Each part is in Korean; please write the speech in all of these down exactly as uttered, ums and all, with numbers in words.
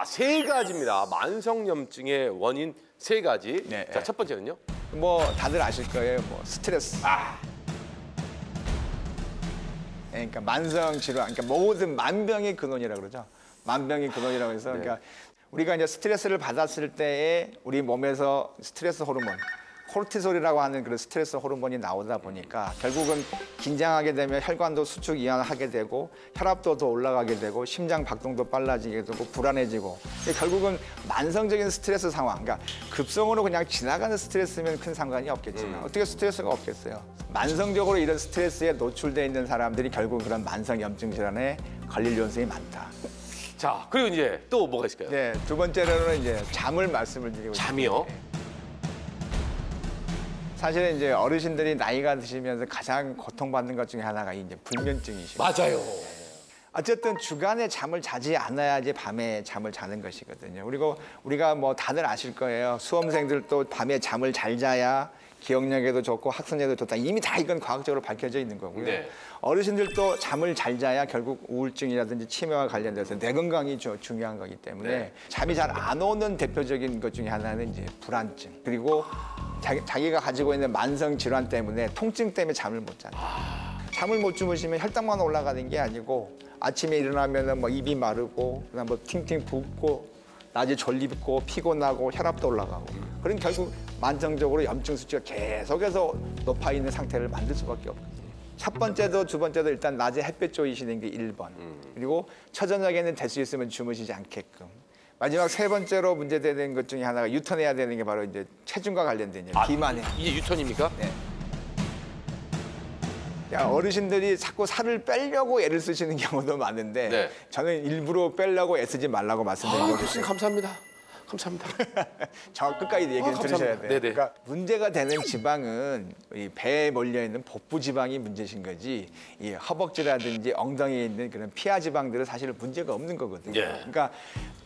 자, 세 가지입니다. 만성염증의 원인 세 가지. 네, 자, 네. 첫 번째는요? 뭐 다들 아실 거예요. 뭐 스트레스. 아. 그러니까 만성 질환, 그러니까 모든 만병의 근원이라고 그러죠. 만병의 근원이라고 해서 네. 그러니까 우리가 이제 스트레스를 받았을 때에 우리 몸에서 스트레스 호르몬, 코르티솔이라고 하는 그런 스트레스 호르몬이 나오다 보니까 결국은 긴장하게 되면 혈관도 수축 이완하게 되고 혈압도 더 올라가게 되고 심장 박동도 빨라지게 되고 불안해지고 결국은 만성적인 스트레스 상황, 그러니까 급성으로 그냥 지나가는 스트레스면 큰 상관이 없겠지만 어떻게 스트레스가 없겠어요. 만성적으로 이런 스트레스에 노출돼 있는 사람들이 결국 그런 만성염증 질환에 걸릴 연성이 많다. 자, 그리고 이제 또 뭐가 있을까요? 네, 두 번째로는 이제 잠을 말씀을 드리고 잠이요? 있습니다. 사실은 이제 어르신들이 나이가 드시면서 가장 고통받는 것 중에 하나가 이제 불면증이시죠. 맞아요. 어쨌든 주간에 잠을 자지 않아야지 밤에 잠을 자는 것이거든요. 그리고 우리가 뭐 다들 아실 거예요. 수험생들도 밤에 잠을 잘 자야 기억력에도 좋고 학습력에도 좋다. 이미 다 이건 과학적으로 밝혀져 있는 거고요. 네. 어르신들도 잠을 잘 자야 결국 우울증이라든지 치매와 관련돼서 뇌 건강이 중요한 거기 때문에 네. 잠이 잘 안 오는 대표적인 것 중에 하나는 이제 불안증. 그리고 자기, 자기가 가지고 있는 만성 질환 때문에 통증 때문에 잠을 못 자요. 잠을 못 주무시면 혈당만 올라가는 게 아니고 아침에 일어나면 뭐 입이 마르고 그다음 뭐 팅팅 붓고 낮에 졸립고 피곤하고 혈압도 올라가고 그런 결국 만성적으로 염증 수치가 계속해서 높아 있는 상태를 만들 수밖에 없거든요. 첫 번째도 두 번째도 일단 낮에 햇볕 조이시는 게 일 번. 그리고 처저녁에는 될 수 있으면 주무시지 않게끔. 마지막 세 번째로 문제되는 것 중에 하나가 유턴해야 되는 게 바로 이제 체중과 관련된 얘기. 아, 비만에. 이게 유턴입니까? 네. 야, 어르신들이 자꾸 살을 빼려고 애를 쓰시는 경우도 많은데 네. 저는 일부러 빼려고 애쓰지 말라고 말씀드리는 거예요. 아, 교수님 감사합니다. 감사합니다. 저 끝까지 얘기를 아, 들으셔야 돼요. 네네. 그러니까 문제가 되는 지방은 이 배에 몰려 있는 복부 지방이 문제신 거지 이 허벅지라든지 엉덩이에 있는 그런 피하 지방들은 사실 문제가 없는 거거든요. 예. 그러니까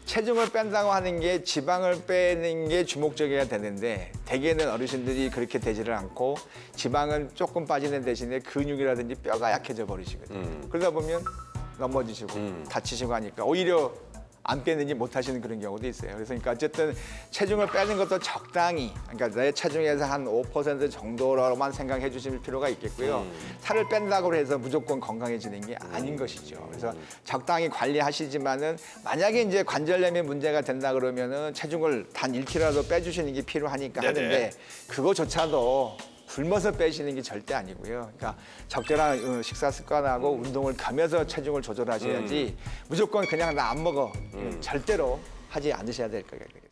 체중을 뺀다고 하는 게 지방을 빼는 게 주목적이어야 되는데 대개는 어르신들이 그렇게 되지를 않고 지방은 조금 빠지는 대신에 근육이라든지 뼈가 약해져 버리시거든요. 음. 그러다 보면 넘어지시고 음. 다치시고 하니까 오히려 안 빼는지 못 하시는 그런 경우도 있어요. 그래서 그러니까 어쨌든 체중을 빼는 것도 적당히, 그러니까 내 체중에서 한 오 퍼센트 정도로만 생각해 주실 필요가 있겠고요. 음. 살을 뺀다고 해서 무조건 건강해지는 게 아닌 음. 것이죠. 그래서 음. 적당히 관리하시지만은 만약에 이제 관절염이 문제가 된다 그러면은 체중을 단 일 킬로그램라도 빼주시는 게 필요하니까 네네. 하는데 그거조차도 굶어서 빼시는 게 절대 아니고요. 그러니까 적절한 식사 습관하고 음. 운동을 가면서 체중을 조절하셔야지 음. 무조건 그냥 나 안 먹어. 음. 절대로 하지 않으셔야 될 거예요.